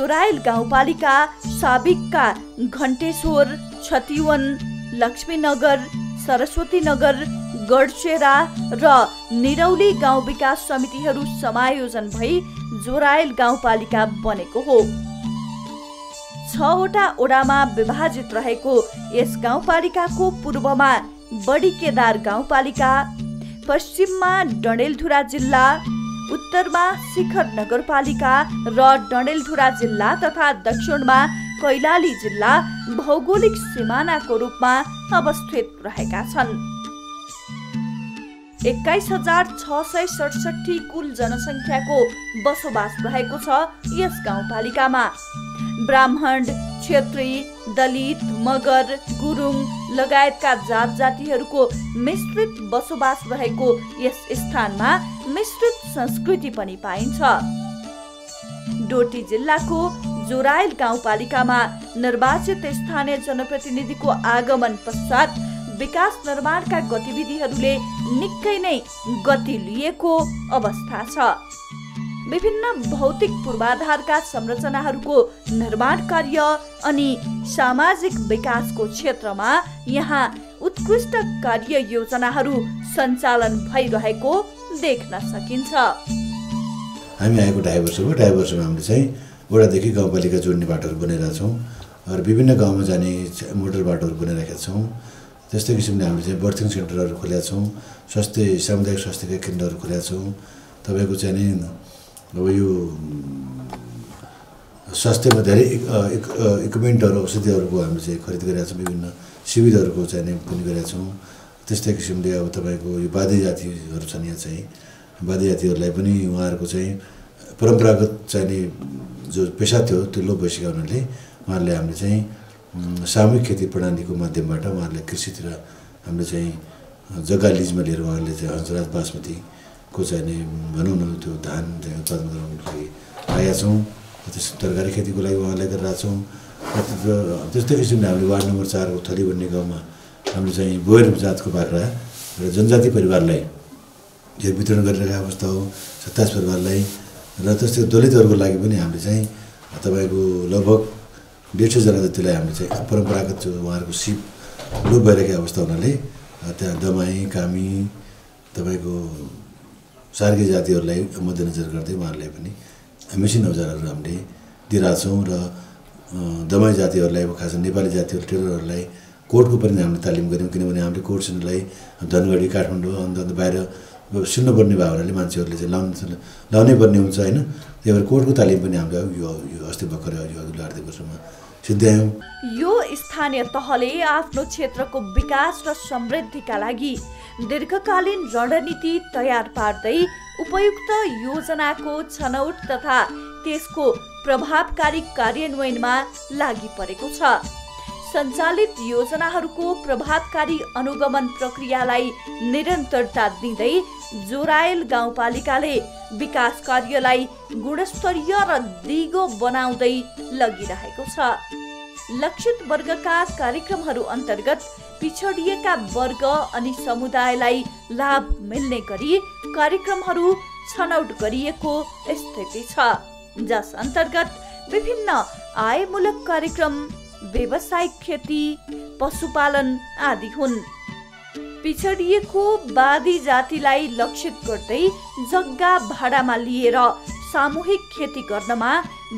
जोरायल गाउँपालिका साबिकका घंटेश्वर, छतिवन, लक्ष्मीनगर, सरस्वती नगर, गढ़चेरा र निरौली गाउँ विकास समितिहरू समायोजन भई जोरायल गाउँपालिका बनेको हो। 6वटा ओडामा विभाजित रहेको यस गाउँपालिकाको पूर्वमा बडी केदार गाउँपालिका, पश्चिममा डडेलधुरा जिल्ला, उत्तरमा शिखर नगर पालिका र डडेलधुरा जिल्ला तथा दक्षिणमा कैलाली जिल्ला भौगोलिक सीमानाको रूपमा अवस्थित रहेका छन्। 21,667 कुल जनसङ्ख्याको बसोबास रहेको छ। यस गाउँपालिकामा ब्राह्मण, क्षेत्री, दलित, मगर, गुरुङ लगायतका जात जातिहरूको मिश्रित बसोबास रहेको यस स्थानमा मिश्रित संस्कृति पनि पाइन्छ। डोटी जिल्लाको जोरायल गाउँपालिकामा निर्वाचित स्थानीय जनप्रतिनिधिको आगमन पश्चात विकास निर्माणका गतिविधिहरूले निकै नै गति लिएको अवस्था छ। विभिन्न भौतिक पूर्वाधारका संरचनाहरूको निर्माण कार्य अनि सामाजिक विकासको क्षेत्रमा यहाँ उत्कृष्ट कार्य योजनाहरू सञ्चालन भइरहेको देख्न सकिन्छ। हामी आएको डाइभर्समा हामीले चाहिँ वडादेखि गाउँपालिका जोड्ने बाटोहरू बनाइरहेका छौँ र विभिन्न गाउँमा जाने मोडल बाटोहरू बनाइरहेका छौँ। त्यस्तै किसिमले हामीले चाहिँ बर्थिङ सेन्टरहरू खोलेका छौँ, स्वास्थ्य सामुदायिक स्वास्थ्य केन्द्रहरू खोलेका छौँ। तपाईँको चाहिँ अब यो स्वास्थ्यमा धेरै इक्विपमेन्टहरू औषधिहरूको हामी चाहिँ खरिद गरिरहेका छौँ, विभिन्न शिविरहरूको चाहिँ पनि गरिरहेका छौँ। त्यस्तै किसिमले अब तपाईँको यो बाध्य जातिहरू छन्, यहाँ चाहिँ बाध्य जातिहरूलाई पनि उहाँहरूको चाहिँ परम्परागत चाहिने जो पेसा थियो त्यो लोप भइसक्यो हुनाले उहाँहरूले हामीले चाहिँ सामूहिक खेती प्रणालीको माध्यमबाट उहाँहरूले कृषितिर हामीले चाहिँ जग्गा लिजमा लिएर उहाँहरूले चाहिँ हंसराज बासमती को चाहिने भनौँ न त्यो धान चाहिँ उत्पादन गराउनको लागि आएका छौँ। त्यस तरकारी खेतीको लागि उहाँलाई गरिरहेको छौँ। त्यस्तै किसिमले हामीले वार्ड नम्बर 4को थली भन्ने गाउँमा हामीले चाहिँ बोयर जातको बाख्रा र जनजाति परिवारलाई यो वितरण गरिरहेको अवस्था हो, 27 परिवारलाई। र त्यस्तै दलितहरूको लागि पनि हामीले चाहिँ तपाईँको लगभग 150 जना जतिलाई हामीले चाहिँ परम्परागत उहाँहरूको सिप लोप भइरहेको अवस्था हुनाले त्यहाँ दमाई कामी तपाईँको सार्की जातिहरूलाई मध्यनजर गर्दै उहाँहरूलाई पनि मेसिन औजारहरू हामीले दिइरहेका छौँ र दमाई जातिहरूलाई अब खास नेपाली जातिहरू टेलरहरूलाई कोर्टको पनि हामीले तालिम गऱ्यौँ, किनभने हामीले कोर्ट सिन्डलाई धनगढी काठमाडौँ अन्त बाहिर सुन्नुपर्ने भयो हुनाले मान्छेहरूले चाहिँ लाउनै पर्ने हुन्छ होइन। त्यही भएर कोर्टको तालिम पनि हामीले यो अस्ति भर्खर यो अघिल्लो 8 वर्षमा सिद्ध्यायौँ। यो स्थानीय तहले आफ्नो क्षेत्रको विकास र समृद्धिका लागि दीर्घकालीन रणनीति तयार पार्दै उपयुक्त योजनाको छनौट तथा त्यसको प्रभावकारी कार्यान्वयनमा लागि परेको छ। सञ्चालित योजनाहरूको प्रभावकारी अनुगमन प्रक्रियालाई निरन्तरता दिँदै जोरायल गाउँपालिकाले विकास कार्यलाई गुणस्तरीय र दिगो बनाउँदै लगिरहेको छ। लक्षित वर्गका कार्यक्रमहरू अन्तर्गत पिछडिएका वर्ग अनि समुदायलाई लाभ मिल्ने गरी कार्यक्रमहरू छनौट गरिएको स्थिति छ, जस अन्तर्गत विभिन्न आयमूलक कार्यक्रम, व्यावसायिक खेती, पशुपालन आदि हुन्। पिछडिएको बादी जातिलाई लक्षित गर्दै जग्गा भाडामा लिएर सामूहिक खेती गर्नमा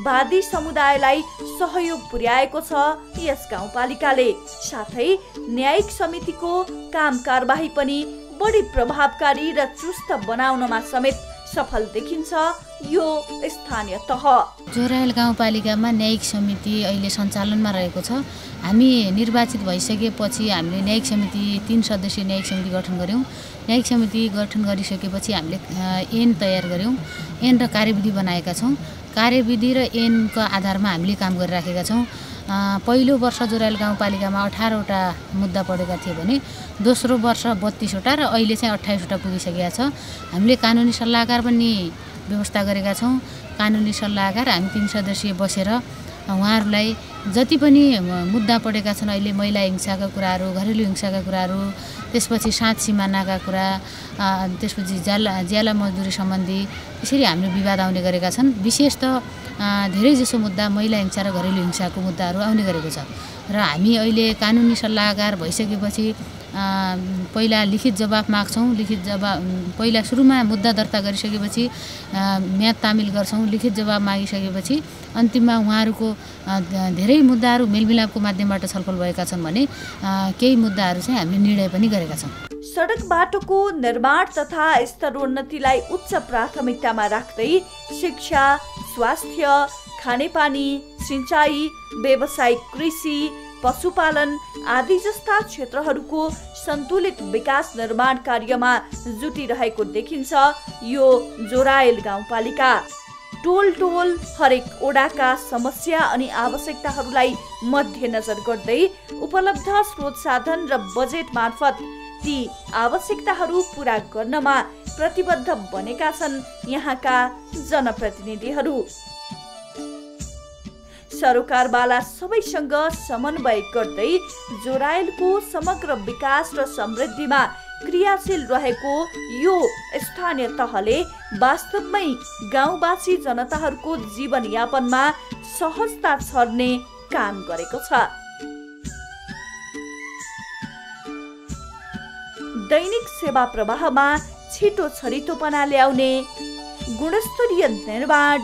बादी समुदायलाई सहयोग पुर्याएको छ यस गाउँपालिकाले। साथै न्यायिक समितिको काम कारबाही पनि बढी प्रभावकारी र चुस्त बनाउनमा समेत सफल देखिन्छ यो स्थानीय तह। जोरायल गाउँपालिकामा न्यायिक समिति अहिले सञ्चालनमा रहेको छ। हामी निर्वाचित भइसकेपछि हामीले न्यायिक समिति 3 सदस्यीय न्यायिक समिति गठन गऱ्यौँ। न्यायिक समिति गठन गरिसकेपछि हामीले ऐन तयार गऱ्यौँ, ऐन र कार्यविधि बनाएका छौँ। कार्यविधि र ऐनको आधारमा हामीले काम गरिराखेका छौँ। पहिलो वर्ष जोरायल गाउँपालिकामा 18वटा मुद्दा पढेका थिए भने दोस्रो वर्ष 32वटा र अहिले चाहिँ 28वटा पुगिसकेका छ। हामीले कानुनी सल्लाहकार पनि व्यवस्था गरेका छौँ। कानुनी सल्लाहकार हामी 3 सदस्यीय बसेर उहाँहरूलाई जति पनि मुद्दा पढेका छन्, अहिले महिला हिंसाका कुराहरू, घरेलु हिंसाका कुराहरू, त्यसपछि साँच सिमानाका कुरा, त्यसपछि ज्याला मजदुरी सम्बन्धी यसरी हाम्रो विवाद आउने गरेका छन्। विशेष त धेरै जसो मुद्दा महिला हिंसा र घरेलु हिंसाको मुद्दाहरू आउने गरेको छ र हामी अहिले कानुनी सल्लाहकार भइसकेपछि पहिला लिखित जवाफ माग्छौं। लिखित जवाफ पहिला सुरुमा मुद्दा दर्ता गरिसकेपछि म्याद तामिल गर्छौं। लिखित जवाफ मागिसकेपछि अन्तिममा उहाँहरुको धेरै मुद्दाहरू मेलमिलापको माध्यमबाट छलफल भएका छन् भने केही मुद्दाहरू चाहिँ हामीले निर्णय पनि गरेका छौं। सडक बाटोको निर्माण तथा स्तरोन्नतिलाई उच्च प्राथमिकतामा राख्दै शिक्षा, स्वास्थ्य, खानेपानी, सिंचाई, व्यावसायिक कृषि, पशुपालन आदि जस्ता क्षेत्रहरूको सन्तुलित विकास निर्माण कार्यमा जुटिरहेको देखिन्छ। यो जोरायल गाउँपालिका टोल हरेक ओडाका समस्या अनि आवश्यकताहरूलाई मध्यनजर गर्दै उपलब्ध स्रोत साधन र बजेट मार्फत ती आवश्यकताहरू पूरा गर्नमा प्रतिबद्ध बनेका छन् यहाँका जनप्रतिनिधिहरू। सरोकारवाला सबैसँग समन्वय गर्दै जोरायलको समग्र विकास र समृद्धिमा क्रियाशील रहेको यो स्थानीय तहले वास्तवमै गाउँवासी जनताहरूको जीवनयापनमा सहजता छर्ने काम गरेको छ। दैनिक सेवा प्रवाहमा छिटो छरितोपना ल्याउने, गुणस्तरीय निर्माण,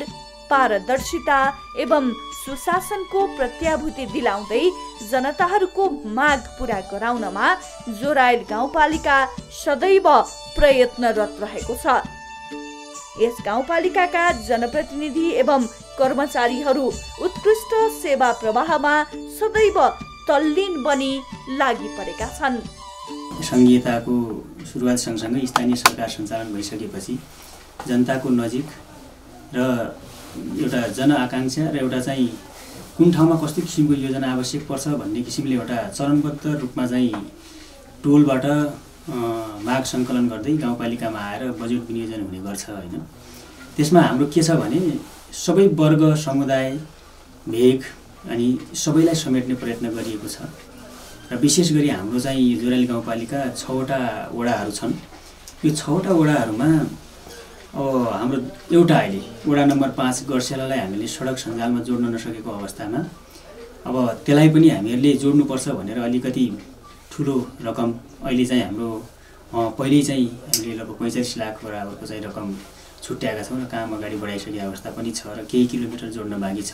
पारदर्शिता एवं सुशासनको प्रत्याभूति दिलाउँदै जनताहरूको माग पूरा गराउनमा जोरायल गाउँपालिका सदैव प्रयत्नरत रहेको छ। यस गाउँपालिकाका जनप्रतिनिधि एवं कर्मचारीहरू उत्कृष्ट सेवा प्रवाहमा सदैव तल्लीन बनी लागिपरेका छन्। संघीयताको सुरुवात सँगसँगै स्थानीय सरकार सञ्चालन भइसकेपछि जनताको नजिक र एउटा जनआकांक्षा र एउटा चाहिँ कुन ठाउँमा कस्तो किसिमको योजना आवश्यक पर्छ भन्ने किसिमले एउटा चरणबद्ध रूपमा चाहिँ टोलबाट माग सङ्कलन गर्दै गाउँपालिकामा आएर बजेट विनियोजन हुने गर्छ हैन। त्यसमा हाम्रो के छ भने सबै वर्ग, समुदाय, भेग अनि सबैलाई समेट्ने प्रयत्न गरिएको छ र विशेष गरी हाम्रो चाहिँ जोरायल गाउँपालिका 6वटा वडाहरू छन्। यो 6वटा वडाहरूमा अब हाम्रो एउटा अहिले वडा नम्बर 5 गढ़चेरालाई हामीले सडक सञ्जालमा जोड्न नसकेको अवस्थामा अब त्यसलाई पनि हामीहरूले जोड्नुपर्छ भनेर अलिकति ठुलो रकम अहिले चाहिँ हाम्रो पहिले चाहिँ हामीले लगभग 45 लाख बराबरको चाहिँ रकम छुट्याएका छौं र काम अगाडि बढाइसकेको अवस्था पनि छ र केही किलोमिटर जोड्न बाँकी छ।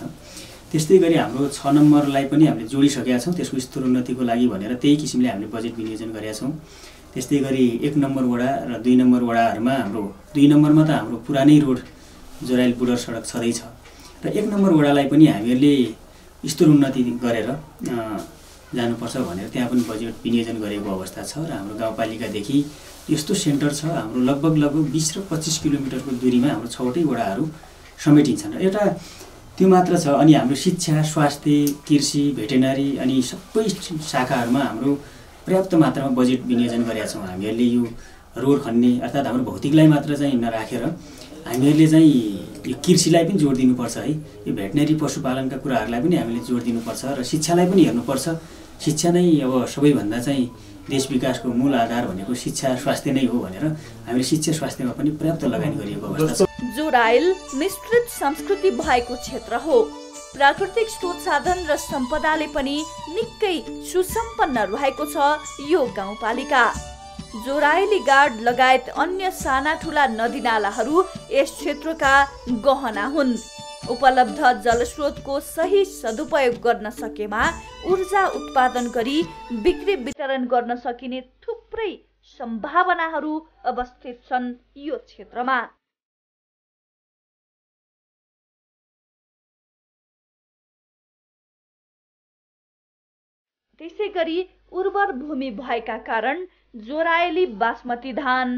त्यस्तै गरी हाम्रो 6 नम्बरलाई पनि हामीले जोडिसकेका छौं। त्यसको स्तरोन्नतिको लागि भनेर त्यही किसिमले हामीले बजेट विनियोजन गरेका छौं। त्यस्तै गरी 1 नम्बर वडा र 2 नम्बर वडाहरुमा हाम्रो 2 नम्बरमा त हाम्रो पुरानै रोड जोरायल बोयर सडक छदै छ र 1 नम्बर वडालाई पनि हामीहरूले स्तरोन्नति गरेर जानुपर्छ भनेर त्यहाँ पनि बजेट विनियोजन गरेको अवस्था छ र हाम्रो गाउँपालिकादेखि यस्तो सेन्टर छ। हाम्रो लगभग 20 र 25 किलोमिटरको दूरीमा हाम्रो 6वटै वडाहरु समेटिन्छन् र एउटा त्यो मात्र छ। अनि हाम्रो शिक्षा, स्वास्थ्य, कृषि, भेटेनरी अनि सबै शाखाहरुमा हाम्रो पर्याप्त मात्रामा बजेट विनियोजन गरेका छौं। हामीहरूले यो रोड खन्ने अर्थात हाम्रो भौतिकलाई मात्र चाहिँ नराखेर हामीहरूले चाहिँ यो कृषिलाई पनि जोड दिनुपर्छ है, यो भेटनेरी पशुपालनका कुराहरूलाई पनि हामीले जोड दिनुपर्छ र शिक्षालाई पनि हेर्नुपर्छ। शिक्षा नै अब सबैभन्दा चाहिँ देश विकासको मूल आधार भनेको शिक्षा स्वास्थ्य नै हो भनेर हामीले शिक्षा स्वास्थ्यमा पनि पर्याप्त लगानी गरिएको अवस्था छ। जोरायल मिश्रित संस्कृति भएको क्षेत्र हो। प्राकृतिक स्रोत साधन र सम्पदाले पनि निकै सुसम्पन्न रहेको छ यो गाउँपालिका। जोरायली गाड लगायत अन्य साना ठुला नदीनालाहरू यस क्षेत्रका गहना हुन्। उपलब्ध जलस्रोतको सही सदुपयोग गर्न सकेमा ऊर्जा उत्पादन गरी बिक्री वितरण गर्न सकिने थुप्रै सम्भावनाहरू अवस्थित छन् यो क्षेत्रमा। त्यसै गरी उर्वर भूमि भएका कारण जोरायली बासमती धान,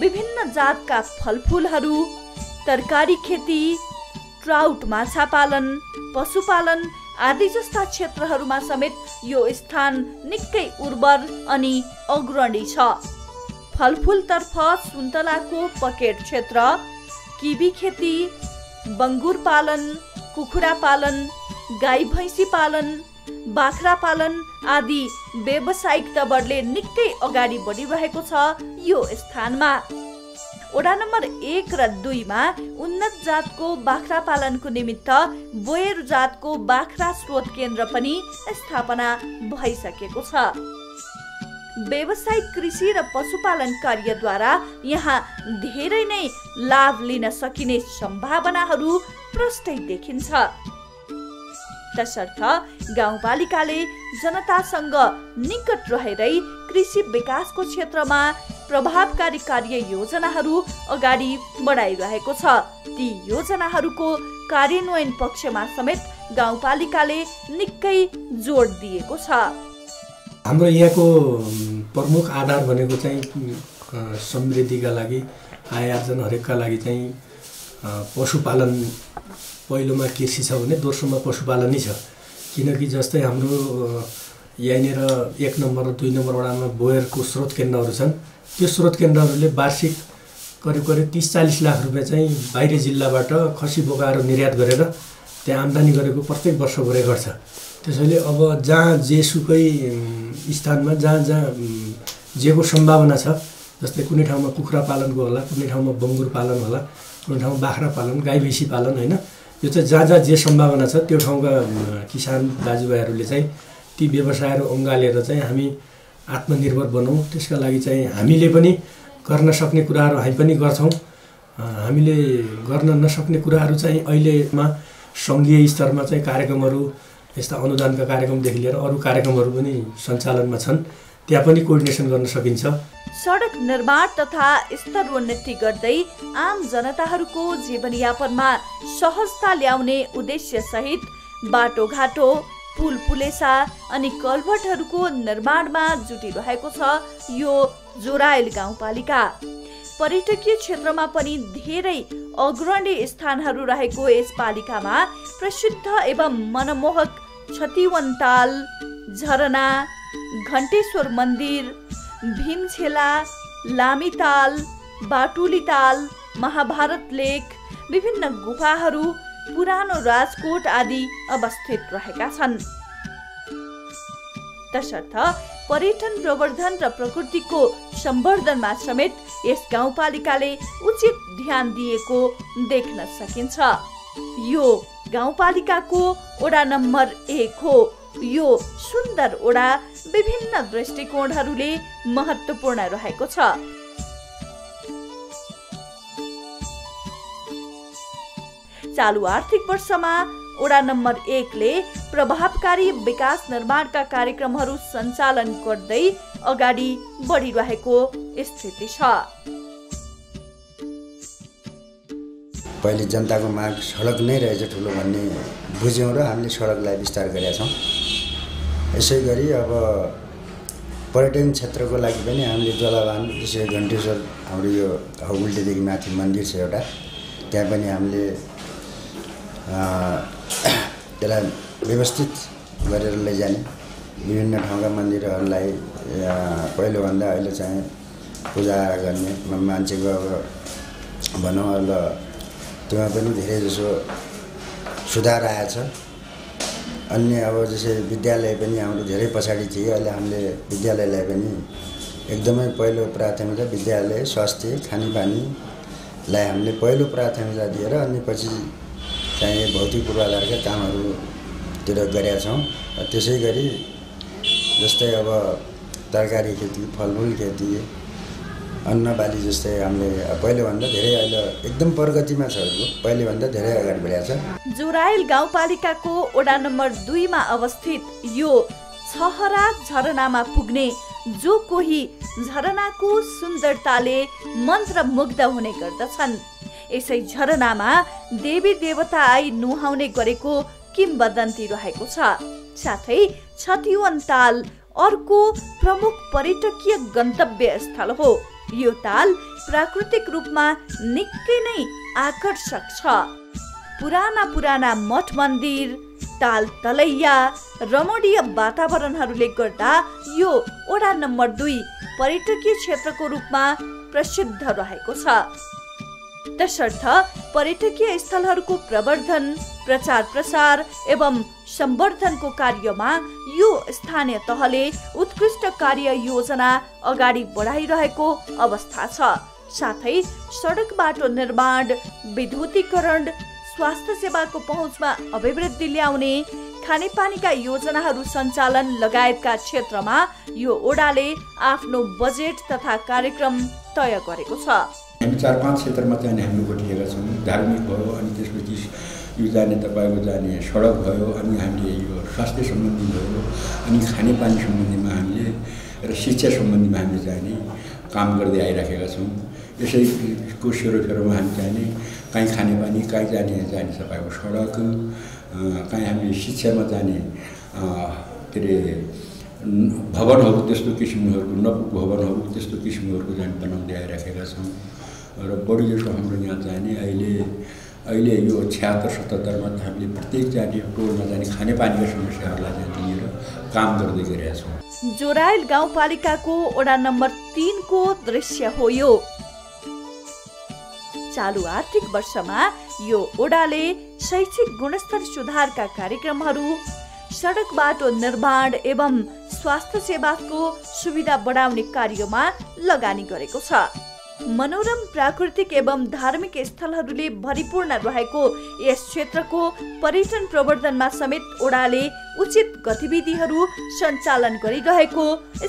विभिन्न जातका फलफूलहरू, तरकारी खेती, ट्राउट माछा पालन, पशुपालन आदि जस्ता क्षेत्रहरूमा समेत यो स्थान निकै उर्वर अनि अग्रणी छ। फलफूलतर्फ सुन्तलाको पकेट क्षेत्र, किवी खेती, बङ्गुर पालन, कुखुरा पालन, गाई भैँसी पालन, बाख्रा पालन आदि व्यावसायिक तवरले निकै अगाडि बढिरहेको छ। यो स्थानमा वडा नम्बर 1 र 2 मा उन्नत जातको बाख्रा पालनको निमित्त बोयर जातको बाख्रा स्रोत केन्द्र पनि स्थापना भइसकेको छ। व्यावसायिक कृषि र पशुपालन कार्यद्वारा यहाँ धेरै नै लाभ लिन सकिने सम्भावनाहरू प्रष्टै देखिन्छ। तसर्थ गाउँपालिकाले जनतासँग निकट रहेरै कृषि विकासको क्षेत्रमा प्रभावकारी कार्य योजनाहरू अगाडि बढाइरहेको छ। ती योजनाहरूको कार्यान्वयन पक्षमा समेत गाउँपालिकाले निकै जोड दिएको छ। हाम्रो यहाँको प्रमुख आधार भनेको चाहिँ समृद्धिका लागि, आय आर्जनहरुका लागि चाहिँ पशुपालन पहिलोमा कृषि छ भने दोस्रोमा पशुपालन नै छ। किनकि जस्तै हाम्रो यहाँनिर 1 नम्बर र 2 नम्बर वडामा बोयरको स्रोत केन्द्रहरू छन्। त्यो स्रोत केन्द्रहरूले वार्षिक करिब 30-40 लाख रुपैयाँ चाहिँ बाहिरी जिल्लाबाट खसी बोकाएर निर्यात गरेर त्यहाँ आम्दानी गरेको प्रत्येक वर्षको रेकर्ड छ। त्यसैले अब जहाँ जेसुकै स्थानमा जहाँ जेको सम्भावना छ, जस्तै कुनै ठाउँमा कुखुरा पालनको होला, कुनै ठाउँमा बङ्गुर पालन होला, कुनै ठाउँमा बाख्रा पालन, गाई भैँसी पालन, होइन, यो चाहिँ जहाँ जे सम्भावना छ त्यो ठाउँका किसान दाजुभाइहरूले चाहिँ ती व्यवसायहरू अँगालेर चाहिँ हामी आत्मनिर्भर बनाऊ। त्यसका लागि चाहिँ हामीले पनि गर्न सक्ने कुराहरू हामी पनि गर्छौँ। हामीले गर्न नसक्ने कुराहरू चाहिँ अहिलेमा सङ्घीय स्तरमा चाहिँ कार्यक्रमहरू, यस्ता अनुदानका कार्यक्रमदेखि लिएर अरू कार्यक्रमहरू पनि सञ्चालनमा छन्, त्यहाँ पनि कोर्डिनेसन गर्न सकिन्छ। सडक निर्माण तथा स्तरोन्नति गर्दै आम जनताहरूको जीवनयापनमा सहजता ल्याउने उद्देश्य सहित बाटोघाटो, पुल पुलेसा अनि कलभटहरूको निर्माणमा जुटिरहेको छ यो जोरायल गाउँपालिका। पर्यटकीय क्षेत्रमा पनि धेरै अग्रणी स्थानहरू रहेको यस पालिकामा प्रसिद्ध एवं मनमोहक छतिवनताल झरना, घंटेश्वर मन्दिर, भीमछेला, लामीताल, बाटुली ताल, महाभारत लेक, विभिन्न गुफाहरू, पुरानो राजकोट आदि अवस्थित रहेका छन्। तसर्थ पर्यटन प्रवर्धन र प्रकृतिको संवर्धनमा समेत यस गाउँपालिकाले उचित ध्यान दिएको देख्न सकिन्छ। यो गाउँपालिकाको वडा नम्बर 1 हो। यो सुन्दर वडा विभिन्न दृष्टिकोणहरूले महत्त्वपूर्ण रहेको छ। चालू आर्थिक वर्षमा वडा नम्बर 1 ले प्रभावकारी विकास निर्माणका कार्यक्रमहरू सञ्चालन गर्दै अगाडि बढिरहेको स्थिति छ। पहिले जनताको माग सडक नै रहेछ ठुलो भन्ने बुझ्यौँ र हामीले सडकलाई विस्तार गरेका छौँ। यसै गरी अब पर्यटन क्षेत्रको लागि पनि हामीले जलवान, जसरी घन्टेश्वर हाम्रो यो हौगुल्टेदेखि माथि मन्दिर छ एउटा, त्यहाँ पनि हामीले त्यसलाई व्यवस्थित गरेर लैजाने, विभिन्न ठाउँका मन्दिरहरूलाई पहिलोभन्दा अहिले चाहिँ पूजाआजा गर्ने, मान्छेको अब भनौँ अब त्यसमा पनि धेरैजसो सुधार आएछ। अन्य अब जसरी विद्यालय पनि हाम्रो धेरै पछाडि थियो, अहिले हामीले विद्यालयलाई पनि एकदमै पहिलो प्राथमिकता, विद्यालय, स्वास्थ्य, खानेपानीलाई हामीले पहिलो प्राथमिकता दिएर अनि पछि चाहिँ भौतिक पूर्वाधारका कामहरूतिर गरेका छौँ। त्यसै गरी जस्तै अब तरकारी खेती, फलफुल खेती, अन्नबाली जस्तै हामीले पहिलेभन्दा धेरै अहिले एकदम प्रगतिमा छ, पहिलेभन्दा धेरै अगाडि बढेको छ। जोरायल गाउँपालिकाको वडा नम्बर 2 मा अवस्थित यो छहरा झरनामा पुग्ने जो कोही झरनाको सुन्दरताले मन्त्रमुग्ध हुने गर्दछन्। यसै झरनामा देवी देवता आई नुहाउने गरेको किम्बदन्ती रहेको छ। साथै छथियन्ताल अर्को प्रमुख पर्यटकीय गन्तव्य स्थल हो। यो ताल प्राकृतिक रूपमा निकै नै आकर्षक छ। पुराना पुराना मठ मन्दिर, ताल तलैया, रमणीय वातावरणहरूले गर्दा यो वडा नम्बर 2 पर्यटकीय क्षेत्रको रूपमा प्रसिद्ध रहेको छ। तसर्थ पर्यटकीय स्थलहरूको प्रवर्धन, प्रचार प्रसार एवं सम्वर्धनको कार्यमा यो स्थानीय तहले उत्कृष्ट कार्य योजना अगाडि बढाइरहेको अवस्था छ। साथै सडक बाटो निर्माण, विद्युतीकरण, स्वास्थ्य सेवाको पहुँचमा अभिवृद्धि ल्याउने, खानेपानीका योजनाहरू सञ्चालन लगायतका क्षेत्रमा यो ओडाले आफ्नो बजेट तथा कार्यक्रम तय गरेको छ। हामी 4-5 क्षेत्रमा चाहिँ हामीले गोठिएका छौँ। धार्मिक भयो, अनि त्यसपछि यो जाने तपाईको जाने सडक भयो, अनि हामीले यो स्वास्थ्य सम्बन्धी भयो, अनि खानेपानी सम्बन्धीमा हामीले र शिक्षा सम्बन्धीमा हामीले जाने काम गर्दै आइराखेका छौँ। यसै कोसेरोफेरोमा हामी जाने कहीँ खानेपानी, कहीँ जाने तपाईको सडक, कहीं हमें शिक्षा में जाने के भवन त्यस्तो किसिमहरुको नपुग भवन त्यस्तो किसिमहरुको जाने बनाउँदै आइराखेका छौं। र बढी जसो हाम्रो यहाँ जाने अहिले यो 76-77 में हामीले प्रत्येक जाने टोलमा जाने खानेपानीको समस्याहरुलाई लिएर काम गर्दै गरेका छौं। जोरायल गाउँपालिकाको वडा नम्बर 3 को दृश्य हो यो। चालू आर्थिक वर्षमा यो ओडाले शैक्षिक गुणस्तर सुधारका कार्यक्रमहरू, सडक बाटो निर्माण एवं स्वास्थ्य सेवाको सुविधा बढाउने कार्यमा लगानी गरेको छ। मनोरम प्राकृतिक एवं धार्मिक स्थलहरूले भरिपूर्ण रहेको यस क्षेत्रको पर्यटन प्रवर्धनमा समेत ओडाले उचित गतिविधिहरू सञ्चालन गरिरहेको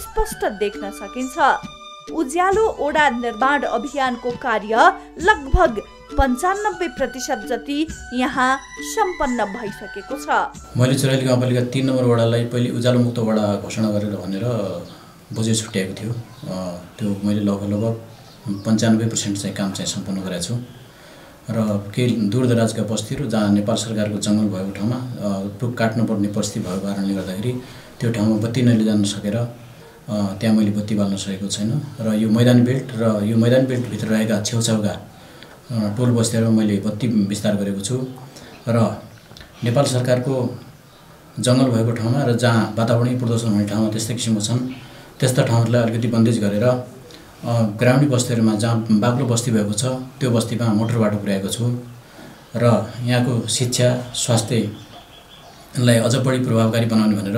स्पष्ट देख्न सकिन्छ। उज्यालो ओडा निर्माण अभियानको कार्य लगभग 95% जति यहाँ सम्पन्न भइसकेको छ। मैले जोरायल गाउँपालिका 3 नम्बर वडालाई पहिले उज्यालो मुक्त वडा घोषणा गरेर भनेर बजेट छुट्याएको थियो। त्यो मैले लगभग 95% चाहिँ काम चाहिँ सम्पन्न गरेको छु। र केही दूरदराजका बस्तीहरू जहाँ नेपाल सरकारको जंगल भएको ठाउँमा रुख काट्नु पर्ने परिस्थिति भएको कारणले गर्दाखेरि त्यो ठाउँमा बत्ती नलिजान सकेर त्यहाँ मैले बत्ती बाल्न सकेको छैन। र यो मैदान बेल्ट र यो मैदान बेल्ट भित्र रहेका छेउछाउका टोल बस्तीहरूमा मैले बत्ती विस्तार गरेको छु। र नेपाल सरकारको जंगल भएको ठाउँमा र जहाँ वातावरणीय प्रदूषण हुने ठाउँमा त्यस्तै किसिमको छन्, त्यस्ता ठाउँहरूलाई अलिकति बन्देज गरेर ग्रामीण बस्तीहरूमा जहाँ बाक्लो बस्ती भएको छ त्यो बस्तीमा मोटर बाटो पुर्याएको छु। र यहाँको शिक्षा स्वास्थ्यलाई अझ बढी प्रभावकारी बनाउने भनेर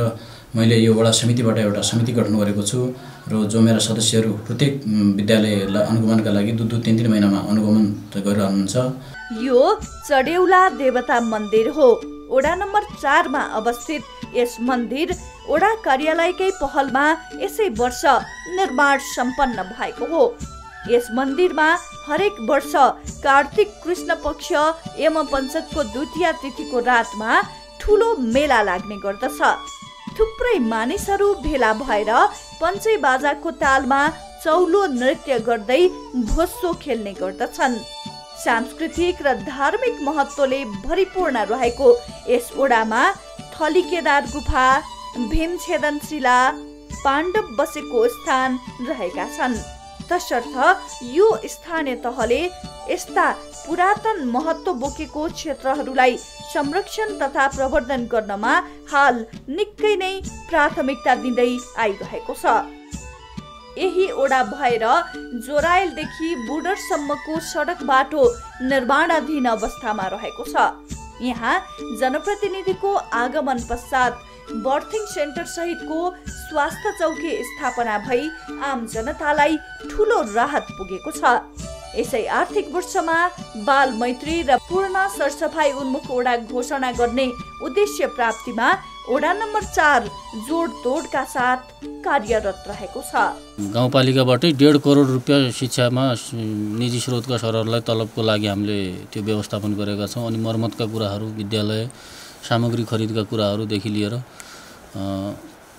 मैले यो वडा समितिबाट एउटा समिति गठन गरेको छु। र जो मेरा सदस्यहरू प्रत्येक विद्यालयलाई अनुगमनका लागि 2-3 महिनामा अनुगमन गरिरहनुहुन्छ। यो चडेउला देवता मन्दिर हो। ओडा नम्बर 4 मा अवस्थित यस मन्दिर ओडा कार्यालयकै पहलमा यसै वर्ष निर्माण सम्पन्न भएको हो। यस मन्दिरमा हरेक वर्ष कार्तिक कृष्ण पक्ष यमपञ्चकको द्वितीय तिथिको रातमा ठुलो मेला लाग्ने गर्दछ। थुप्रै मानिसहरू भेला भएर पञ्चै बाजाको तालमा चौलो नृत्य गर्दै भोसो खेल्ने गर्दछन्। सांस्कृतिक र धार्मिक महत्त्वले भरिपूर्ण रहेको यस ओडामा थली केदार गुफा, भीमछेदन शिला, पाण्डव बसेको स्थान रहेका छन्। तसर्थ यो स्थानीय तहले यस्ता पुरातन महत्त्व बोकेको क्षेत्रहरूलाई संरक्षण तथा प्रवर्धन गर्नमा हाल निकै नै प्राथमिकता दिँदै आइरहेको छ। यही ओडा भएर जोरायलदेखि बोर्डरसम्मको सडक बाटो निर्माणाधीन अवस्थामा रहेको छ। यहाँ जनप्रतिनिधिको आगमन पश्चात बर्थिङ सेन्टर सहितको स्वास्थ्य चौकी स्थापना भई आम जनतालाई ठुलो राहत पुगेको छ। यसै आर्थिक वर्षमा बाल मैत्री र पूर्ण सरसफाई उन्मुख ओडा घोषणा गर्ने उद्देश्य प्राप्तिमा ओडा नम्बर 4 जोडतोडका साथ कार्यरत रहेको छ। गाउँपालिकाबाटै 1.5 करोड रुपैयाँ शिक्षामा निजी स्रोतका सरहरूलाई तलबको लागि हामीले त्यो व्यवस्थापन गरेका छौँ। अनि मर्मतका कुराहरू, विद्यालय सामग्री खरिदका कुराहरूदेखि लिएर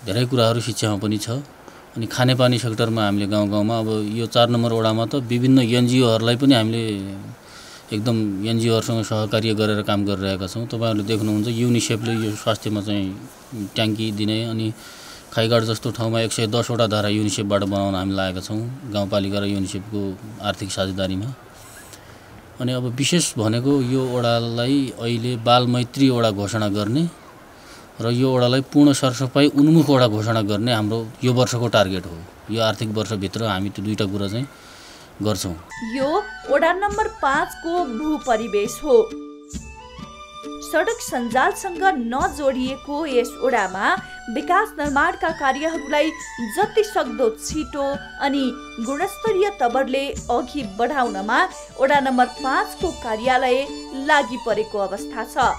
धेरै कुराहरू शिक्षामा पनि छ। अनि खानेपानी सेक्टरमा हामीले गाउँ गाउँमा अब यो 4 नम्बर वडामा त विभिन्न एनजिओहरूलाई पनि हामीले एकदम एनजिओहरूसँग सहकार्य गरेर काम गरिरहेका छौँ। तपाईहरूले देख्नुहुन्छ युनिसेफले यो स्वास्थ्यमा चाहिँ ट्याङ्की दिने, अनि खाइघाट जस्तो ठाउँमा 110 वटा धारा युनिसेफबाट बनाउन हामी लागेका छौँ गाउँपालिका र युनिसेफको आर्थिक साझेदारीमा। अनि अब विशेष भनेको यो ओडालाई अहिले बालमैत्री वडा घोषणा गर्ने र यो ओडालाई पूर्ण सरसफाई उन्मुख वडा घोषणा गर्ने हाम्रो यो वर्षको टार्गेट हो। यो आर्थिक वर्षभित्र हामी त्यो दुईटा कुरा चाहिँ गर्छौँ। यो ओडा नम्बर 5 को भूपरिवेश हो। सड़क सञ्जालसँग नजोडिएको यस ओडामा विकास निर्माणका कार्यहरूलाई जति सक्दो छिटो अनि गुणस्तरीय तवरले अघि बढाउनमा ओडा नम्बर 5 को कार्यालय लागि परेको अवस्था छ।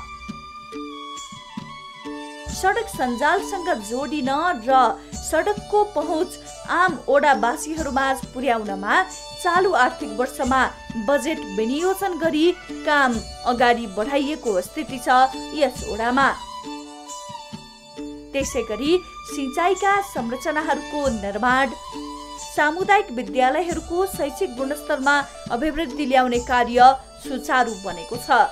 सड़क सञ्जालसँग जोडिन र सडकको पहुँच आम ओडावासीहरूमा पुर्याउनमा चालू आर्थिक वर्षमा बजेट विनियोजन गरी काम अगाडि बढाइएको स्थिति छ यस ओडामा। त्यसैगरी सिंचाइका संरचनाहरूको निर्माण, सामुदायिक विद्यालयहरूको शैक्षिक गुणस्तरमा अभिवृद्धि ल्याउने कार्य सुचारू बनेको छ।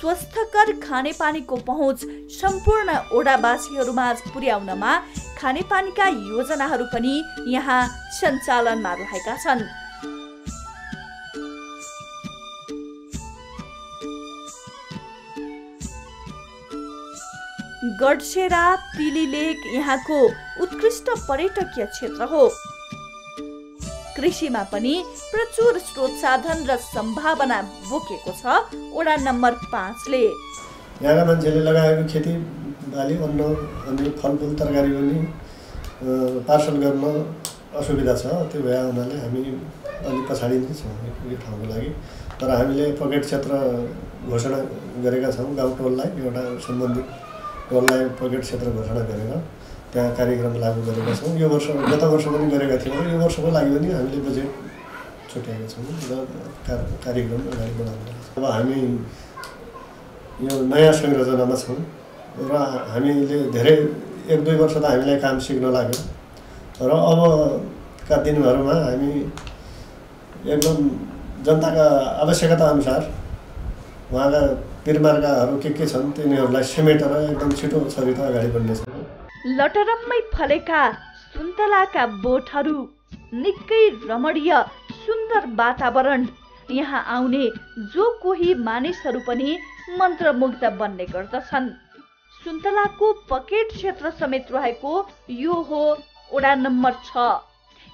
स्वस्थकर खानेपानीको पहुँच सम्पूर्ण ओडावासीहरूमा पुर्याउनमा खानेपानीका योजनाहरू पनि यहाँ सञ्चालनमा रहेका छन्। गढ़चेरा रीली लेक यहाँको उत्कृष्ट पर्यटकीय क्षेत्र हो। कृषिमा पनि प्रचुर स्रोत साधन र सम्भावना बोकेको छ ओडा नम्बर 5 ले। यहाँका मान्छेले लगाएको खेती बाली अन्न अनि फलफूल तरकारी पनि पार्सल गर्न असुविधा छ, त्यो भए उनीहरूले हामी अलि पछाडी नै छौँ यो ठाउँको लागि। तर हामीले पकेट क्षेत्र घोषणा गरेका छौँ, गाउँ टोललाई एउटा सम्बन्धित टोललाई पकेट क्षेत्र घोषणा गरेर त्यहाँ कार्यक्रम लागू गरेका छौँ। यो वर्ष गत वर्ष पनि गरेका थियौँ, यो वर्षको लागि पनि हामीले बजेट छुट्याएका छौँ र कार्यक्रम अगाडि बढाउन। अब हामी यो नयाँ संरचनामा छौँ र हामीले धेरै 1-2 वर्ष त हामीलाई काम सिक्न लाग्यो र अबका दिनहरूमा हामी एकदम जनताका आवश्यकता अनुसार उहाँका पीरमार्काहरू के छन् तिनीहरूलाई समेटेर एकदम छिटो छरित अगाडि बढ्नेछ। लटरम्मै फलेका सुन्तलाका बोटहरू, निकै रमणीय सुन्दर वातावरण, यहाँ आउने जो कोही मानिसहरू पनि मन्त्रमुग्ध बन्ने गर्दछन्। सुन्तलाको पकेट क्षेत्र समेत रहेको यो हो ओडा नम्बर 6।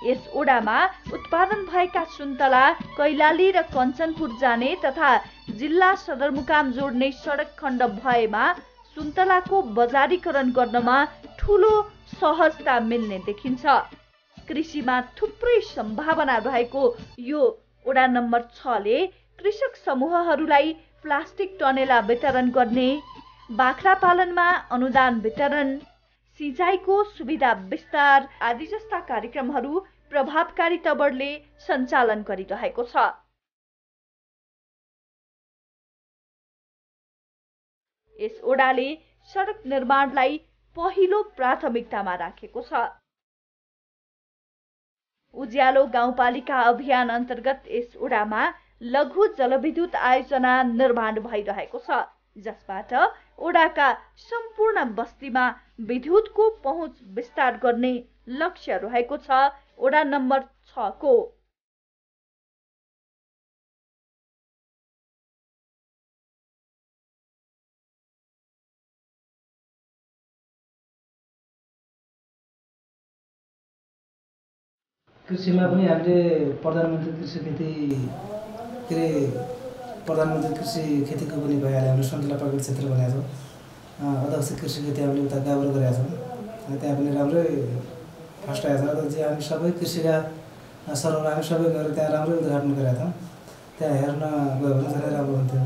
यस ओडामा उत्पादन भएका सुन्तला कैलाली र कंचनपुर जाने तथा जिल्ला सदरमुकाम जोड्ने सडक खण्ड भएमा सुन्तलाको बजारीकरण गर्नमा ठूलो सहजता मिल्ने देखिन्छ। कृषिमा थुप्रै सम्भावना रहेको यो ओडा नम्बर 6 ले कृषक समूहहरूलाई प्लास्टिक टनेला वितरण गर्ने, बाख्रा पालनमा अनुदान वितरण, सिंचाइको सुविधा विस्तार आदि जस्ता कार्यक्रमहरू प्रभावकारी तवरले सञ्चालन गरिरहेको छ। यस ओडाले सडक निर्माणलाई पहिलो प्राथमिकतामा राखेको छ। उज्यालो गाउँपालिका अभियान अन्तर्गत यस ओडामा लघु जलविद्युत आयोजना निर्माण भइरहेको छ, जसबाट ओडाका सम्पूर्ण बस्तीमा विद्युतको पहुँच विस्तार गर्ने लक्ष्य रहेको छ ओडा नम्बर 6 को। कृषिमा पनि हामीले प्रधानमन्त्री कृषि नीति प्रधानमन्त्री कृषि खेतीको पनि भइहाल्यो। हाम्रो सन्तला पकेट क्षेत्र बनाएको छौँ, अध्यक्ष कृषि खेती हामीले उता गाभ्रो गरेका छौँ, त्यहाँ पनि राम्रै फर्स्ट आएको छ। जे हामी सबै कृषिका सरहरू हामी सबै गरेर त्यहाँ राम्रै उद्घाटन गरेका थियौँ, त्यहाँ हेर्न गयो भने धेरै राम्रो हुन्थ्यो।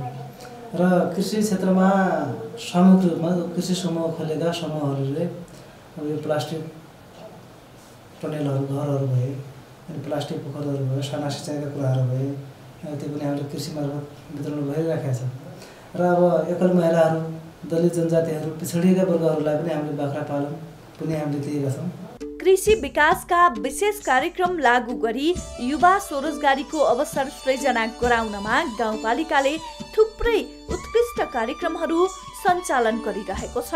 र कृषि क्षेत्रमा सामूहिक रूपमा कृषि समूह खोलेका समूहहरूले अब यो प्लास्टिक टनेलहरू, घरहरू भए, प्लास्टिक पोखरहरू भयो, साना सिँचाइका कुराहरू भए, त्यो पनि हामीले कृषि मार्फत वितरण भइरहेको छ। र अब एकल महिलाहरू, दलित जनजातिहरू, पिछडिएका वर्गहरूलाई पनि हामीले बाख्रा पालन पनि हामीले दिएका छौँ। कृषि विकासका विशेष कार्यक्रम लागू गरी युवा स्वरोजगारीको अवसर सृजना गराउनमा गाउँपालिकाले थुप्रै उत्कृष्ट कार्यक्रमहरू सञ्चालन गरिरहेको छ।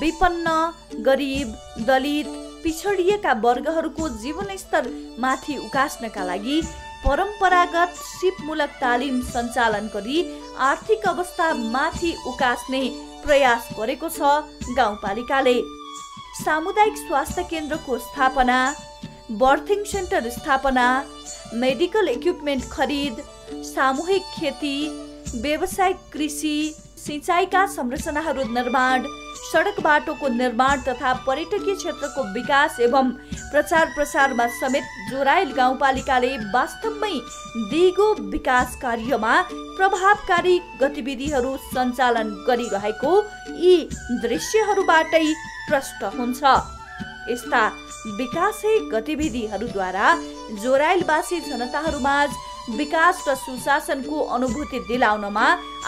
विपन्न, गरिब, दलित, पिछडिएका वर्गहरूको जीवनस्तर माथि उकास्नका लागि परम्परागत सिपमूलक तालिम सञ्चालन गरी आर्थिक अवस्था माथि उकास्ने प्रयास गरेको छ गाउँपालिकाले। सामुदायिक स्वास्थ्य केन्द्रको स्थापना, बर्थिङ सेन्टर स्थापना, मेडिकल इक्विपमेन्ट खरिद, सामूहिक खेती, व्यावसायिक कृषि, सिंचाईका संरचनाहरू निर्माण, सड़क बाटोको निर्माण तथा पर्यटकीय क्षेत्रको विकास एवं प्रचार प्रसारमा समेत जोरायल गाउँपालिकाले वास्तवमै दिगो विकास कार्यमा प्रभावकारी गतिविधिहरू सञ्चालन गरिरहेको यी दृश्यहरूबाटै प्रष्ट हुन्छ। यस्ता विकासै गतिविधिहरूद्वारा जोरायलवासी जनताहरूमाझ विकास र सुशासनको अनुभूति दिलाउनमा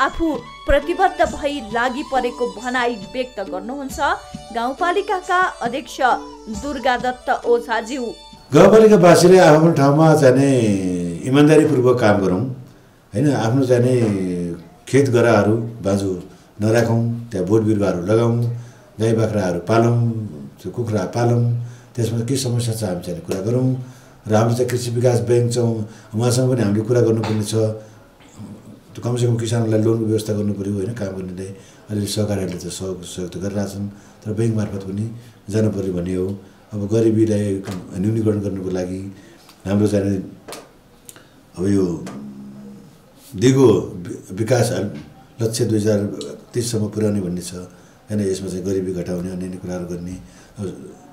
आफू प्रतिबद्ध भई लागि परेको भनाई व्यक्त गर्नुहुन्छ गाउँपालिकाका अध्यक्ष दुर्गा दत्त ओझाज्यू। गाउँपालिकावासीले आफ्नो ठाउँमा जाने इमानदारीपूर्वक काम गरौँ, हैन आफ्नो जाने खेत गराहरू बाजु नराखौँ, त्यहाँ बोट बिरुवाहरू लगाउँ, गाई बाख्राहरू पालौँ, कुखुरा पालौँ, त्यसमा के समस्या छ हामी चाहिँ कुरा गरौँ। र हाम्रो चाहिँ कृषि विकास बैंक छौँ, उहाँसँग पनि हामीले कुरा गर्नुपर्ने छ। कमसेकम किसानहरूलाई लोनको व्यवस्था गर्नु पऱ्यो, होइन काम गर्नेलाई अलिअलि सरकारहरूले त सहयोग त गरिरहेछन्, तर ब्याङ्क मार्फत पनि जानु पऱ्यो भन्ने हो। अब गरिबीलाई न्यूनीकरण गर्नुको लागि हाम्रो चाहिँ अब यो दिगो विकास लक्ष्य 2030सम्म पुर्याउने भन्ने छ, होइन। यसमा चाहिँ गरिबी घटाउने, अन्य कुराहरू गर्ने,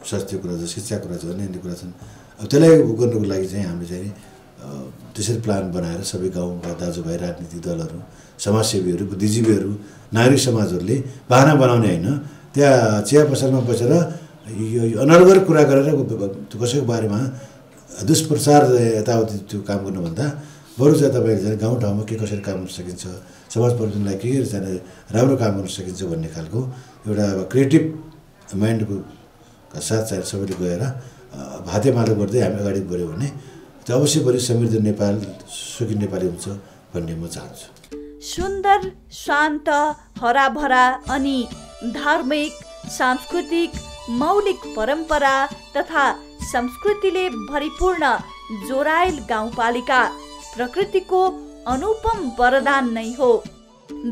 स्वास्थ्य कुरा छ, शिक्षा कुरा छ, अन्य कुरा छन्। अब त्यसलाई गर्नुको लागि चाहिँ हामीले चाहिँ त्यसरी प्लान बनाएर सबै गाउँका दाजुभाइ, राजनीतिक दलहरू, समाजसेवीहरू, बुद्धिजीवीहरू, नागरिक समाजहरूले बाहना बनाउने होइन, त्यहाँ चिया पसलमा बसेर यो अनर्गल कुरा गरेर कसैको बारेमा दुष्प्रचार यताउति त्यो काम गर्नुभन्दा बरु चाहिँ तपाईँले चाहिँ गाउँठाउँमा के कसरी काम गर्न सकिन्छ, समाज परिवर्तनलाई के चाहिँ राम्रो काम गर्न सकिन्छ भन्ने खालको एउटा क्रिएटिभ माइन्डको साथ चाहिँ सबैले गएर भातेमालो गर्दै हामी अगाडि बढ्यो भने अवश्य पनि समृद्ध नेपाल, सुखी नेपाली हुन्छ भन्ने म चाहन्छु। सुन्दर, शान्त, हराभरा अनि धार्मिक, सांस्कृतिक, मौलिक परम्परा तथा संस्कृतिले भरिपूर्ण जोरायल गाउँपालिका प्रकृतिको अनुपम वरदान नै हो।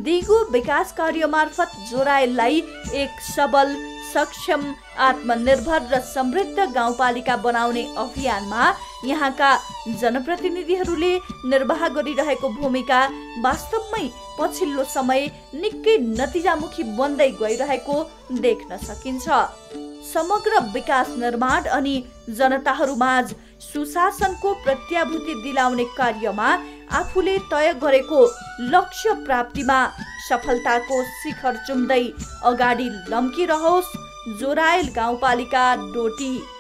दिगो विकास कार्य मार्फत जोरायललाई एक सबल, सक्षम, आत्मनिर्भर र समृद्ध गाउँपालिका बनाउने अभियानमा यहाँका जनप्रतिनिधिहरूले निर्वाह गरिरहेको भूमिका वास्तवमै पछिल्लो समय निकै नतिजामुखी बन्दै गइरहेको देख्न सकिन्छ। समग्र विकास निर्माण अनि जनताहरूमाझ सुशासनको प्रत्याभूति दिलाउने कार्यमा आफूले तय गरेको लक्ष्य प्राप्तिमा सफलताको शिखर चुम्दै अगाडि लम्किरहोस् जोरायल गाउँपालिका डोटी।